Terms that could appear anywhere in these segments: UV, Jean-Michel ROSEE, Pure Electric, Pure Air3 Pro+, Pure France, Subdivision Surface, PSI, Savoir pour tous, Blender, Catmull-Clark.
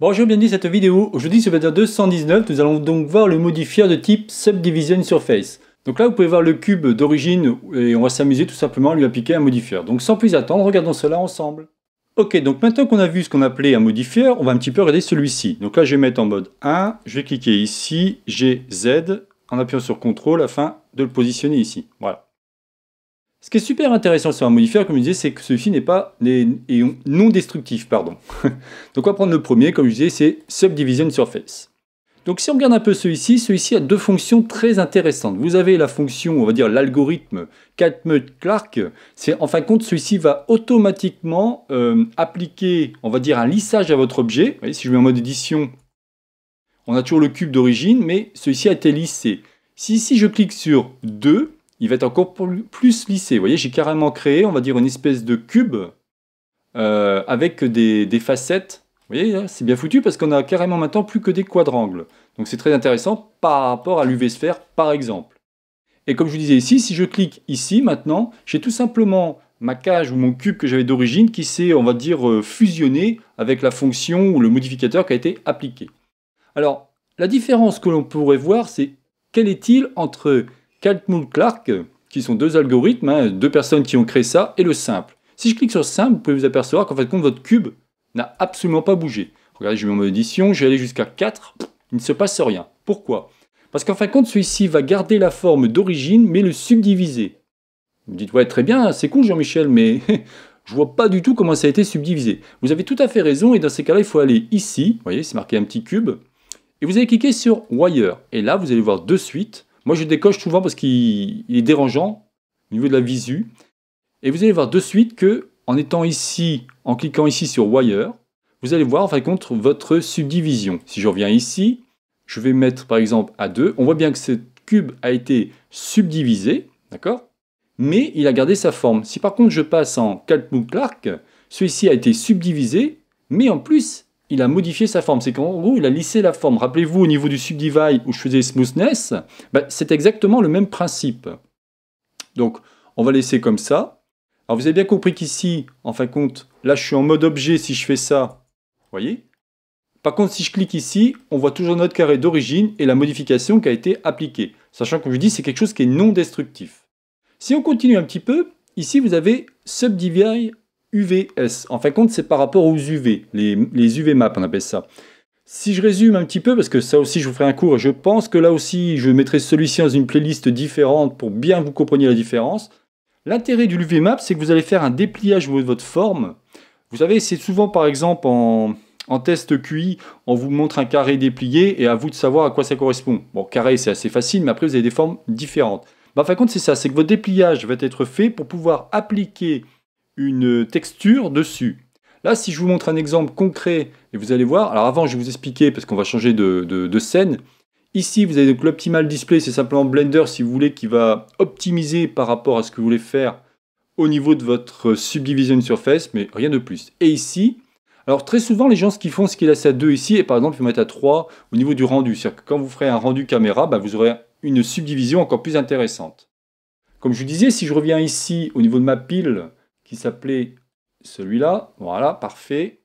Bonjour, bienvenue à cette vidéo. Aujourd'hui sur Blender 219, nous allons donc voir le modifier de type Subdivision Surface. Donc là vous pouvez voir le cube d'origine et on va s'amuser tout simplement à lui appliquer un modifier. Donc sans plus attendre, regardons cela ensemble. Ok, donc maintenant qu'on a vu ce qu'on appelait un modifier, on va un petit peu regarder celui-ci. Donc là je vais mettre en mode 1, je vais cliquer ici, GZ, en appuyant sur CTRL afin de le positionner ici. Voilà. Ce qui est super intéressant sur un modifier, comme je disais, c'est que celui-ci n'est pas non destructif. Pardon. Donc on va prendre le premier, comme je disais, c'est Subdivision Surface. Donc si on regarde un peu celui-ci a deux fonctions très intéressantes. Vous avez la fonction, on va dire l'algorithme Catmull-Clark. En fin de compte, celui-ci va automatiquement appliquer, on va dire, un lissage à votre objet. Vous voyez, si je mets en mode édition, on a toujours le cube d'origine, mais celui-ci a été lissé. Si ici je clique sur 2, il va être encore plus lissé. Vous voyez, j'ai carrément créé, on va dire, une espèce de cube avec des facettes. Vous voyez, c'est bien foutu parce qu'on a carrément maintenant plus que des quadrangles. Donc c'est très intéressant par rapport à l'UV-sphère, par exemple. Et comme je vous disais ici, si je clique ici, maintenant, j'ai tout simplement ma cage ou mon cube que j'avais d'origine qui s'est, on va dire, fusionné avec la fonction ou le modificateur qui a été appliqué. Alors, la différence que l'on pourrait voir, c'est quel est-il entre Catmull-Clark, qui sont deux algorithmes, deux personnes qui ont créé ça, et le simple. Si je clique sur simple, vous pouvez vous apercevoir qu'en fait, votre cube n'a absolument pas bougé. Regardez, je vais en mode édition, je vais aller jusqu'à 4, il ne se passe rien. Pourquoi? Parce qu'en fin de compte, celui-ci va garder la forme d'origine, mais le subdiviser. Vous me dites, ouais, très bien, c'est cool Jean-Michel, mais je vois pas du tout comment ça a été subdivisé. Vous avez tout à fait raison, et dans ces cas-là, il faut aller ici, vous voyez, c'est marqué un petit cube, et vous allez cliquer sur Wire, et là, vous allez voir de suite. Moi, je décoche souvent parce qu'il est dérangeant au niveau de la visu. Et vous allez voir de suite que, en étant ici, en cliquant ici sur Wire, vous allez voir en fin de compte votre subdivision. Si je reviens ici, je vais mettre par exemple à 2. On voit bien que ce cube a été subdivisé, d'accord? Mais il a gardé sa forme. Si par contre je passe en Catmull-Clark, celui-ci a été subdivisé, mais en plus, il a modifié sa forme, c'est qu'en gros, il a lissé la forme. Rappelez-vous, au niveau du subdivide où je faisais smoothness, ben, c'est exactement le même principe. Donc, on va laisser comme ça. Alors, vous avez bien compris qu'ici, en fin de compte, là, je suis en mode objet si je fais ça. Vous voyez? Par contre, si je clique ici, on voit toujours notre carré d'origine et la modification qui a été appliquée. Sachant que, comme je dis, c'est quelque chose qui est non destructif. Si on continue un petit peu, ici, vous avez Subdivide UVS. En fin de compte, c'est par rapport aux UV, les UV maps, on appelle ça. Si je résume un petit peu, parce que ça aussi, je vous ferai un cours, et je pense que là aussi, je mettrai celui-ci dans une playlist différente pour bien vous compreniez la différence. L'intérêt du UV map, c'est que vous allez faire un dépliage de votre forme. Vous savez, c'est souvent, par exemple, en test QI, on vous montre un carré déplié et à vous de savoir à quoi ça correspond. Bon, carré, c'est assez facile, mais après, vous avez des formes différentes. Ben, en fin de compte, c'est ça, c'est que votre dépliage va être fait pour pouvoir appliquer une texture dessus. Là, si je vous montre un exemple concret, et vous allez voir, alors avant, je vais vous expliquer, parce qu'on va changer de scène. Ici, vous avez donc l'optimal display, c'est simplement Blender, si vous voulez, qui va optimiser par rapport à ce que vous voulez faire au niveau de votre subdivision surface, mais rien de plus. Et ici, alors très souvent, les gens, ce qu'ils font, c'est qu'ils laissent à 2 ici, et par exemple, ils mettent à 3 au niveau du rendu. C'est-à-dire que quand vous ferez un rendu caméra, bah, vous aurez une subdivision encore plus intéressante. Comme je vous disais, si je reviens ici, au niveau de ma pile, qui s'appelait celui-là. Voilà, parfait.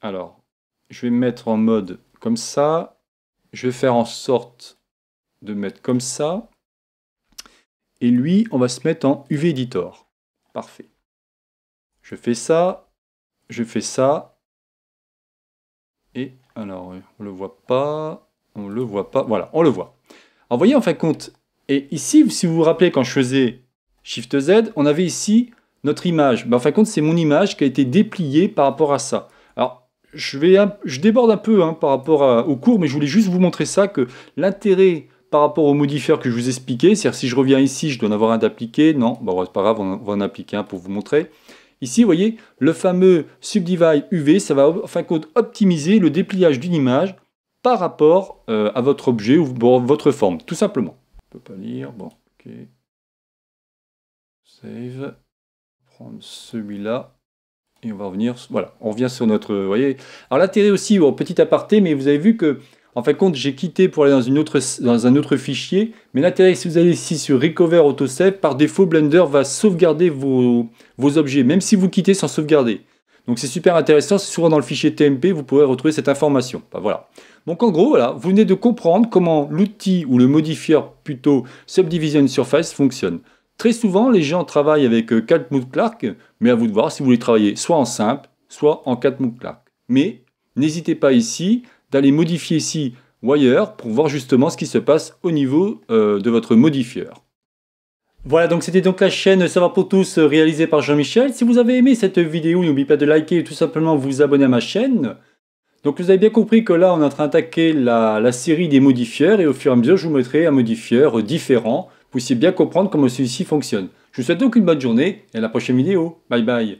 Alors, je vais me mettre en mode comme ça. Je vais faire en sorte de mettre comme ça. Et lui, on va se mettre en UV Editor. Parfait. Je fais ça. Je fais ça. Et alors, on le voit pas. On le voit pas. Voilà, on le voit. Alors, vous voyez, en fin de compte, et ici, si vous vous rappelez, quand je faisais Shift Z, on avait ici notre image. Ben, en fin de compte, c'est mon image qui a été dépliée par rapport à ça. Alors, je déborde un peu par rapport au cours, mais je voulais juste vous montrer ça, que l'intérêt par rapport aux modifieurs que je vous expliquais, c'est-à-dire si je reviens ici, je dois en avoir un d'appliqué. Non, ben, c'est pas grave, on va en appliquer un pour vous montrer. Ici, vous voyez, le fameux Subdivide UV, ça va en fin de compte optimiser le dépliage d'une image par rapport à votre objet ou votre forme, tout simplement. On ne peut pas lire, bon, ok. Save. Celui-là, et on va revenir, voilà, on revient sur notre, vous voyez, alors l'intérêt aussi, bon, petit aparté, mais vous avez vu que, en fin de compte, j'ai quitté pour aller dans un autre fichier, mais l'intérêt, si vous allez ici sur Recover Autosave, par défaut, Blender va sauvegarder vos objets, même si vous quittez sans sauvegarder. Donc c'est super intéressant, c'est souvent dans le fichier TMP, vous pourrez retrouver cette information. Ben, voilà. Donc en gros, voilà, vous venez de comprendre comment l'outil ou le modifieur plutôt Subdivision Surface fonctionne. Très souvent, les gens travaillent avec Catmull-Clark, mais à vous de voir si vous voulez travailler soit en simple, soit en Catmull-Clark. Mais n'hésitez pas ici d'aller modifier ici Wire pour voir justement ce qui se passe au niveau de votre modifieur. Voilà, donc c'était donc la chaîne Savoir pour tous réalisée par Jean-Michel. Si vous avez aimé cette vidéo, n'oubliez pas de liker et tout simplement vous abonner à ma chaîne. Donc vous avez bien compris que là on est en train d'attaquer la série des modifieurs et au fur et à mesure je vous mettrai un modifieur différent pour essayer de bien comprendre comment celui-ci fonctionne. Je vous souhaite donc une bonne journée et à la prochaine vidéo. Bye bye.